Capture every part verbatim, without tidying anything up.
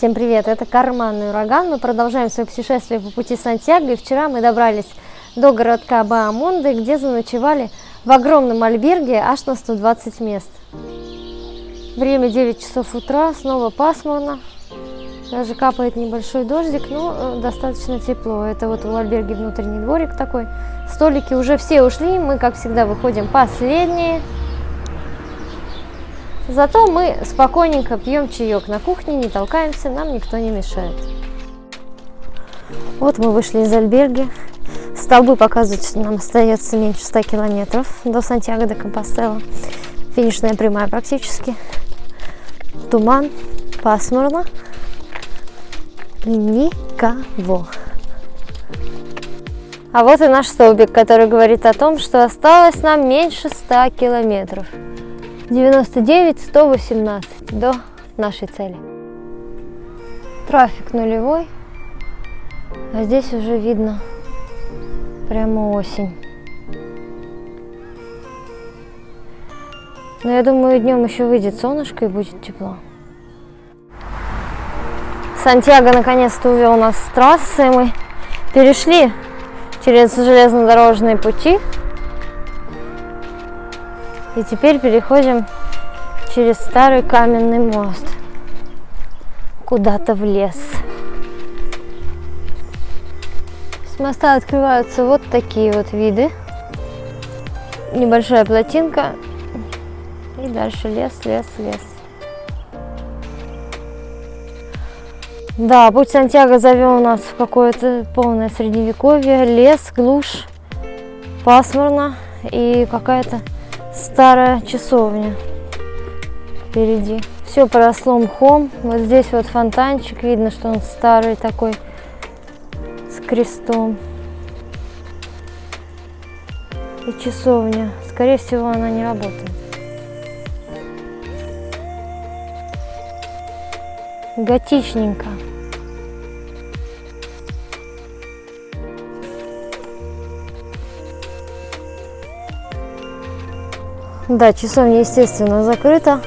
Всем привет! Это Карманный ураган. Мы продолжаем свое путешествие по пути Сантьяго. И вчера мы добрались до городка Баамонды, где заночевали в огромном альберге аж на сто двадцать мест. Время девять часов утра, снова пасмурно. Даже капает небольшой дождик, но достаточно тепло. Это вот в альберге внутренний дворик такой. Столики уже все ушли, мы, как всегда, выходим последние. Зато мы спокойненько пьем чаек на кухне, не толкаемся, нам никто не мешает. Вот мы вышли из альберги. Столбы показывают, что нам остается меньше ста километров до Сантьяго де Компостела. Финишная прямая практически. Туман, пасмурно. И никого. А вот и наш столбик, который говорит о том, что осталось нам меньше ста километров. девяносто девять сто восемнадцать до нашей цели. Трафик нулевой. А здесь уже видно прямо осень. Но я думаю, днем еще выйдет солнышко и будет тепло. Сантьяго наконец-то увел нас с трассы. Мы перешли через железнодорожные пути. И теперь переходим через старый каменный мост куда-то в лес. С моста открываются вот такие вот виды. Небольшая плотинка. И дальше лес, лес, лес. Да, путь Сантьяго завел нас в какое-то полное средневековье. Лес, глушь, пасмурно и какая-то старая часовня впереди. Все поросло мхом. Вот здесь вот фонтанчик. Видно, что он старый такой, с крестом. И часовня. Скорее всего, она не работает. Готичненько. Да, часовня, естественно, закрыта.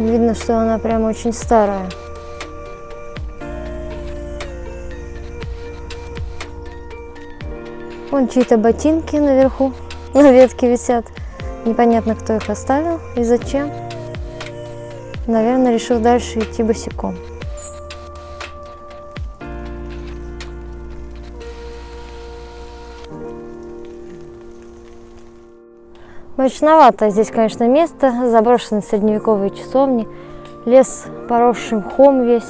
Видно, что она прям очень старая. Вон чьи-то ботинки наверху на ветке висят. Непонятно, кто их оставил и зачем. Наверное, решил дальше идти босиком. Мрачновато здесь, конечно, место, заброшенные средневековые часовни, лес, поросший мхом весь,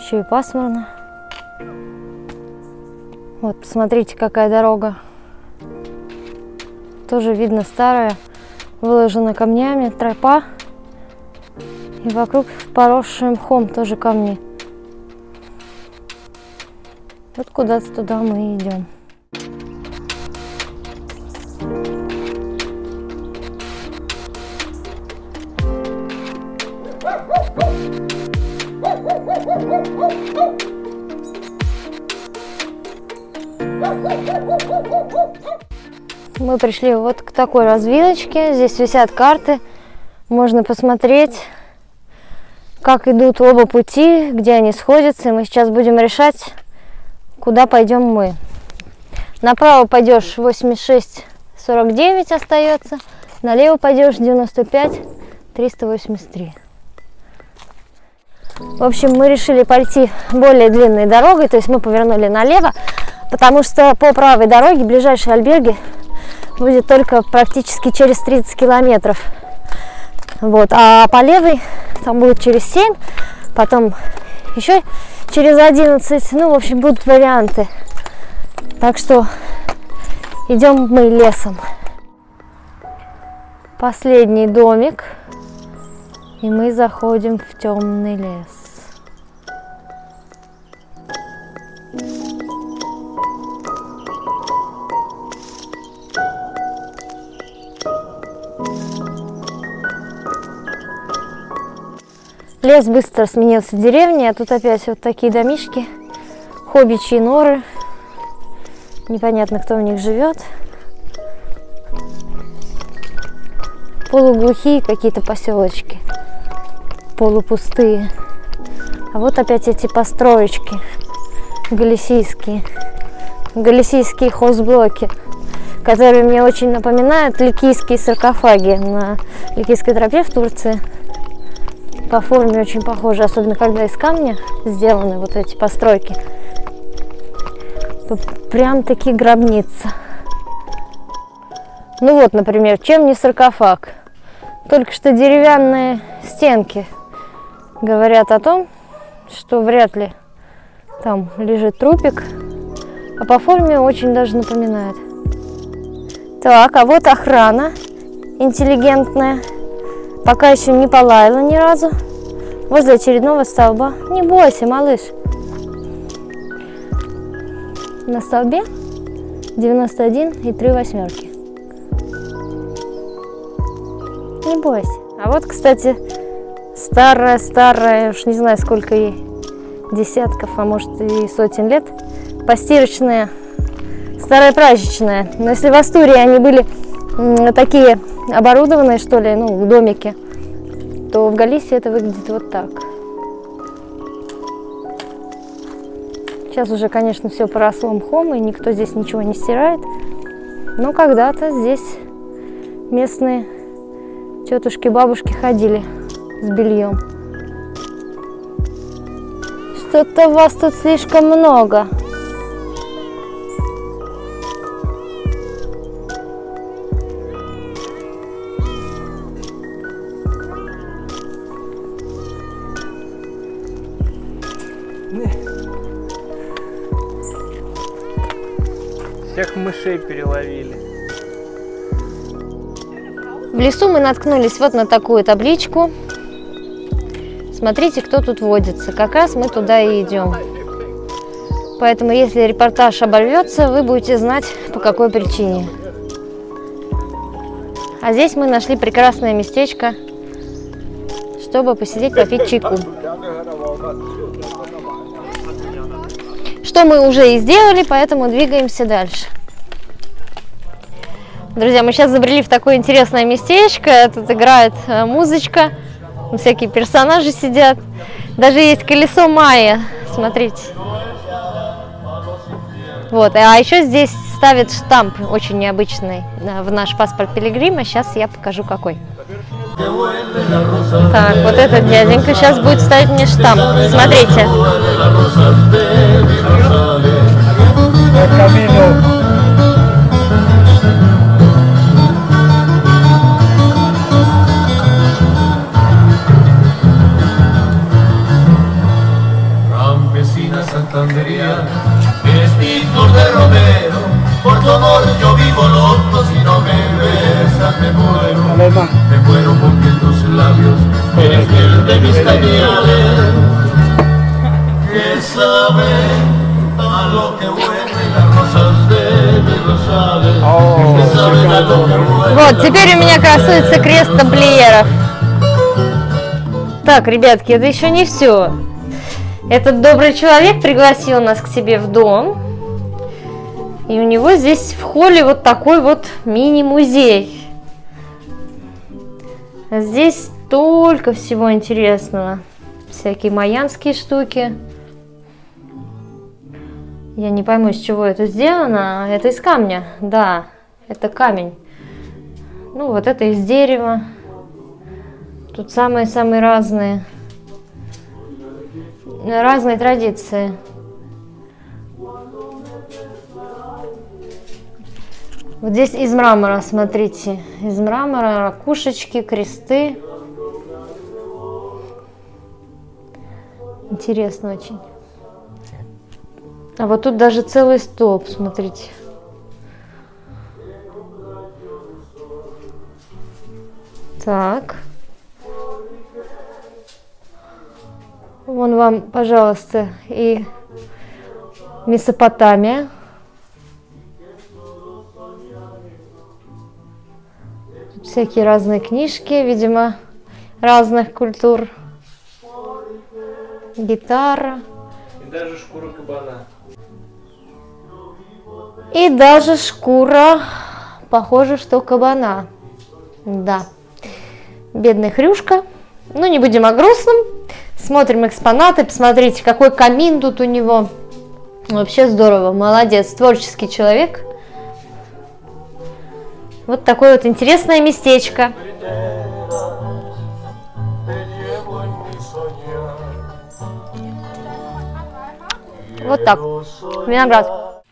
еще и пасмурно. Вот, посмотрите, какая дорога. Тоже видно старая, выложена камнями, тропа. И вокруг поросший мхом тоже камни. Вот куда-то туда мы идем. Мы пришли вот к такой развилочке. Здесь висят карты. Можно посмотреть, как идут оба пути, где они сходятся. И мы сейчас будем решать, куда пойдем мы. Направо пойдешь восемьдесят шесть сорок девять остается. Налево пойдешь девяносто пять триста восемьдесят три. В общем, мы решили пойти более длинной дорогой, то есть мы повернули налево, потому что по правой дороге ближайшие альберги будет только практически через тридцать километров. Вот, а по левой там будет через семь, потом еще через одиннадцать, ну, в общем, будут варианты. Так что идем мы лесом. Последний домик. И мы заходим в темный лес. Лес быстро сменился деревней, а тут опять вот такие домишки, хоббичьи норы. Непонятно, кто в них живет. Полуглухие какие-то поселочки. Полупустые. А вот опять эти построечки галисийские, галисийские хозблоки, которые мне очень напоминают ликийские саркофаги на Ликийской тропе в Турции. По форме очень похожи, особенно когда из камня сделаны вот эти постройки. Прям-таки гробница. Ну вот, например, чем не саркофаг? Только что деревянные стенки говорят о том, что вряд ли там лежит трупик, а по форме очень даже напоминает. Так, а вот охрана интеллигентная. Пока еще не полаяла ни разу. Возле очередного столба. Не бойся, малыш. На столбе девяносто один и три восьмерки. Не бойся. А вот, кстати, старая-старая, уж не знаю, сколько ей, десятков, а может и сотен лет, постирочная, старая прачечная. Но если в Астурии они были такие оборудованные, что ли, ну, домики, то в Галисии это выглядит вот так. Сейчас уже, конечно, все поросло мхом, и никто здесь ничего не стирает. Но когда-то здесь местные тетушки, бабушки ходили с бельем. Что-то вас тут слишком много. Всех мышей переловили. В лесу мы наткнулись вот на такую табличку. Смотрите, кто тут водится. Как раз мы туда и идем. Поэтому, если репортаж оборвется, вы будете знать, по какой причине. А здесь мы нашли прекрасное местечко, чтобы посидеть, попить чайку. Что мы уже и сделали, поэтому двигаемся дальше. Друзья, мы сейчас забрели в такое интересное местечко. Тут играет музычка, всякие персонажи сидят. Даже есть колесо майя, смотрите. Вот. А еще здесь ставят штамп очень необычный в наш паспорт пилигрима. Сейчас я покажу какой. Так, вот этот дяденька сейчас будет ставить мне штамп. Смотрите. Вот, теперь у меня красуется крест тамплиеров. Так, ребятки, это еще не все. Этот добрый человек пригласил нас к себе в дом. И у него здесь в холле вот такой вот мини-музей. Здесь столько всего интересного. Всякие майянские штуки. Я не пойму, из чего это сделано. Это из камня, да, это камень. Ну, вот это из дерева. Тут самые-самые разные. Разные традиции. Вот здесь из мрамора, смотрите. Из мрамора ракушечки, кресты. Интересно очень. А вот тут даже целый столб, смотрите. Так. Вон вам, пожалуйста, и Месопотамия. Тут всякие разные книжки, видимо, разных культур. Гитара. И даже шкура кабана. И даже шкура, похоже, что кабана. Да. Бедная хрюшка. Ну, не будем о грустном. Смотрим экспонаты, посмотрите, какой камин тут у него. Вообще здорово, молодец, творческий человек. Вот такое вот интересное местечко. Вот так, виноград.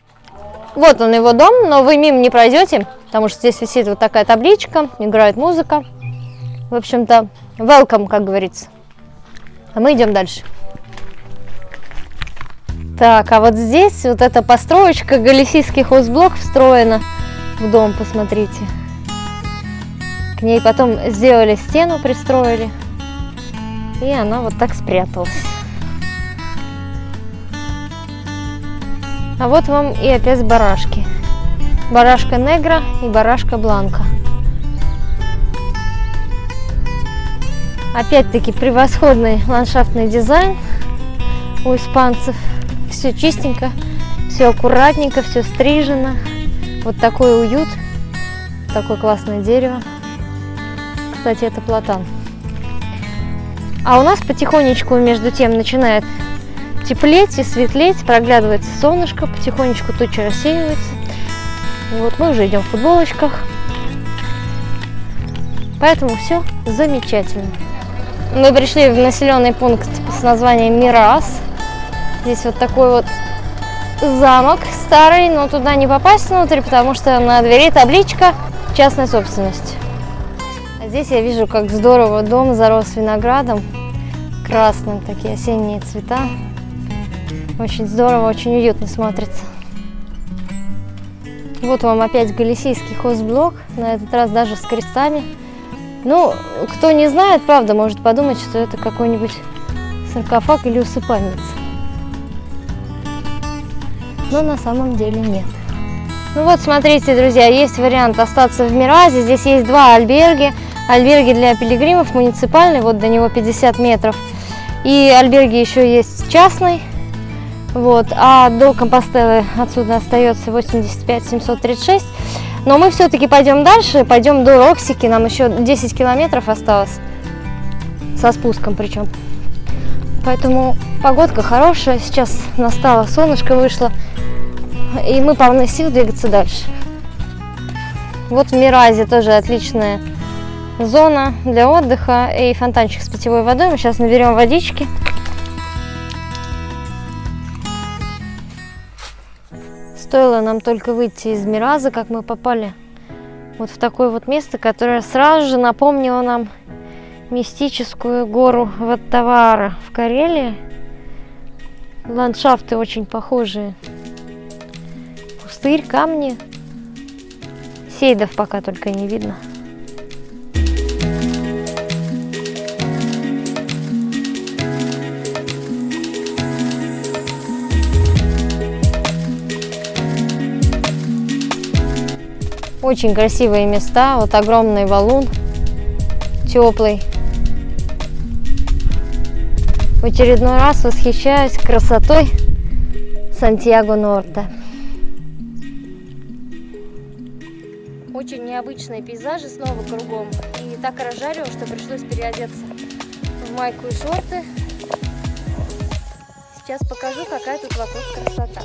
Вот он, его дом, но вы мимо не пройдете, потому что здесь висит вот такая табличка, играет музыка. В общем-то, welcome, как говорится. А мы идем дальше. Так, а вот здесь вот эта построечка, галисийский хозблок встроена в дом, посмотрите. К ней потом сделали стену, пристроили, и она вот так спряталась. А вот вам и опять барашки. Барашка негра и барашка бланка. Опять-таки превосходный ландшафтный дизайн у испанцев. Все чистенько, все аккуратненько, все стрижено. Вот такой уют, такое классное дерево. Кстати, это платан. А у нас потихонечку между тем начинает теплеть и светлеть, проглядывается солнышко, потихонечку тучи рассеиваются. Вот мы уже идем в футболочках, поэтому все замечательно. Мы пришли в населенный пункт с названием Мирас. Здесь вот такой вот замок старый, но туда не попасть внутрь, потому что на двери табличка «Частная собственность». А здесь я вижу, как здорово дом зарос виноградом красным, такие осенние цвета. Очень здорово, очень уютно смотрится. Вот вам опять галисийский хозблок, на этот раз даже с крестами. Ну, кто не знает, правда, может подумать, что это какой-нибудь саркофаг или усыпальница. Но на самом деле нет. Ну вот, смотрите, друзья, есть вариант остаться в Миразе. Здесь есть два альберги. Альберги для пилигримов, муниципальный, вот до него пятьдесят метров. И альберги еще есть частный. Вот, а до Компостелы отсюда остается восемьдесят пять семьсот тридцать шесть. Но мы все-таки пойдем дальше, пойдем до Роксики. Нам еще десять километров осталось. Со спуском причем. Поэтому погодка хорошая. Сейчас настало, солнышко вышло. И мы полны сил двигаться дальше. Вот в Миразе тоже отличная зона для отдыха. И фонтанчик с питьевой водой. Мы сейчас наберем водички. Стоило нам только выйти из Мираза, как мы попали вот в такое вот место, которое сразу же напомнило нам мистическую гору Ваттаваара в Карелии. Ландшафты очень похожие. Пустырь, камни. Сейдов пока только не видно. Очень красивые места, вот огромный валун, теплый. В очередной раз восхищаюсь красотой Сантьяго Норта. Очень необычные пейзажи снова кругом. И так разжарил, что пришлось переодеться в майку и шорты. Сейчас покажу, какая тут вокруг красота.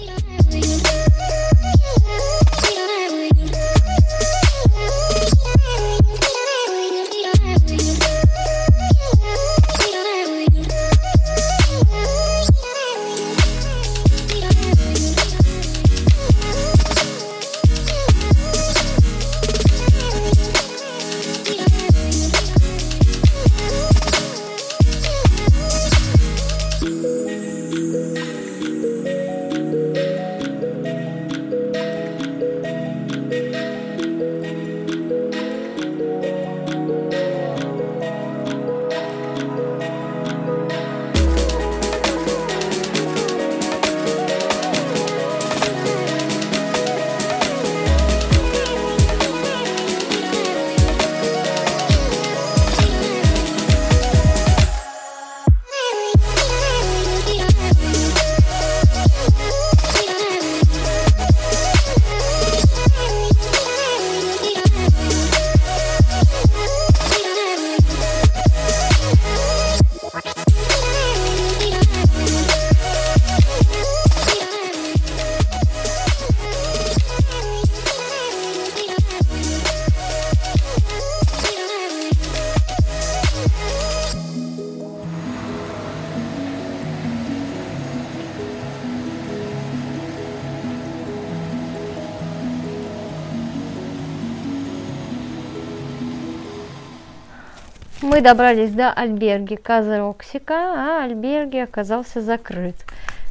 Мы добрались до альберги Каса Роксика, а альберги оказался закрыт.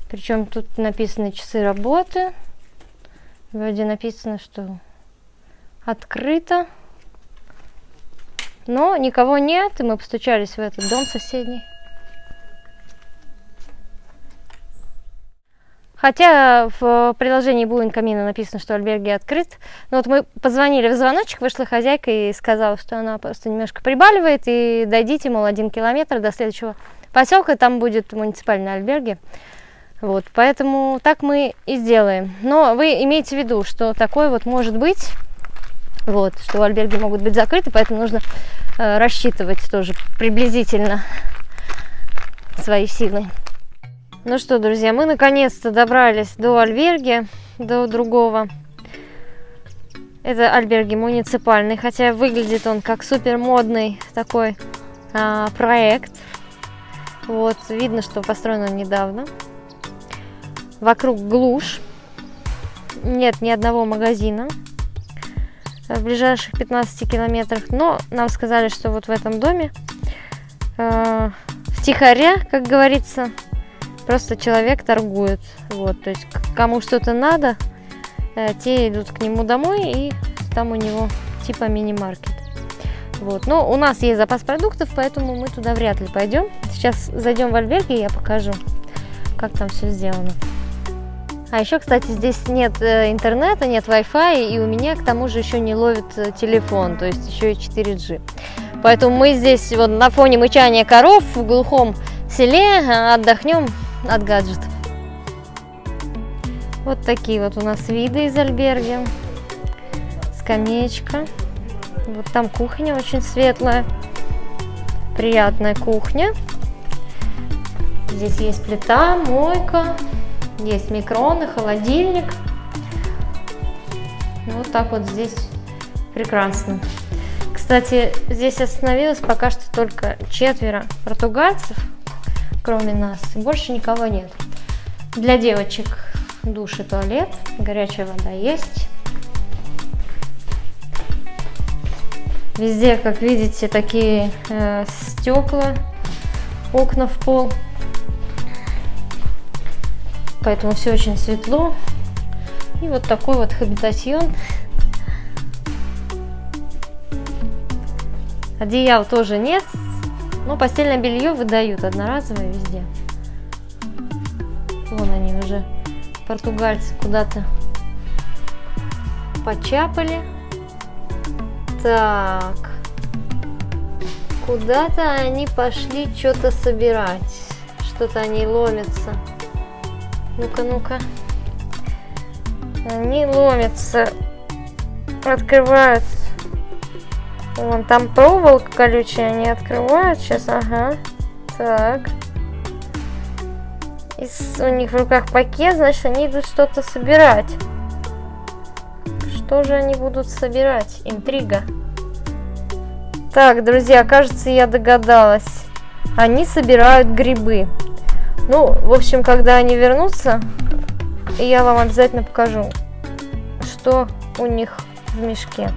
Причем тут написаны часы работы. Вроде написано, что открыто. Но никого нет, и мы постучались в этот дом соседний. Хотя в приложении булень-камина написано, что альберги открыт. Но вот мы позвонили в звоночек, вышла хозяйка и сказала, что она просто немножко прибаливает. И дойдите, мол, один километр до следующего поселка, там будет муниципальная альберги. Вот, поэтому так мы и сделаем. Но вы имейте в виду, что такое вот может быть, вот, что альберги могут быть закрыты, поэтому нужно э, рассчитывать тоже приблизительно свои силы. Ну что, друзья, мы наконец-то добрались до альберги, до другого. Это альберги муниципальный, хотя выглядит он как супер модный такой а, проект. Вот, видно, что построен он недавно. Вокруг глушь. Нет ни одного магазина в ближайших пятнадцати километрах. Но нам сказали, что вот в этом доме э, втихаря, как говорится, просто человек торгует, вот, то есть кому что-то надо, те идут к нему домой, и там у него типа мини-маркет. Вот, но у нас есть запас продуктов, поэтому мы туда вряд ли пойдем. Сейчас зайдем в альберги, и я покажу, как там все сделано. А еще, кстати, здесь нет интернета, нет Wi-Fi, и у меня к тому же еще не ловит телефон, то есть еще и четыре джи. Поэтому мы здесь вот на фоне мычания коров в глухом селе отдохнем от гаджетов. Вот такие вот у нас виды из альберги. Скамеечка. Вот там кухня очень светлая. Приятная кухня. Здесь есть плита, мойка. Есть микроны, холодильник. Вот так вот здесь прекрасно. Кстати, здесь остановилось пока что только четверо португальцев, кроме нас. Больше никого нет. Для девочек душ и туалет. Горячая вода есть. Везде, как видите, такие э, стекла, окна в пол. Поэтому все очень светло. И вот такой вот хабитасьон. Одеял тоже нет. Но постельное белье выдают одноразовое везде. Вон они уже, португальцы, куда-то почапали. Так. Куда-то они пошли что-то собирать. Что-то они ломятся. Ну-ка, ну-ка. Они ломятся. Открывают. Вон там проволока колючая, они открывают сейчас, ага, так. И у них в руках пакет, значит, они идут что-то собирать. Что же они будут собирать? Интрига. Так, друзья, кажется, я догадалась. Они собирают грибы. Ну, в общем, когда они вернутся, я вам обязательно покажу, что у них в мешке.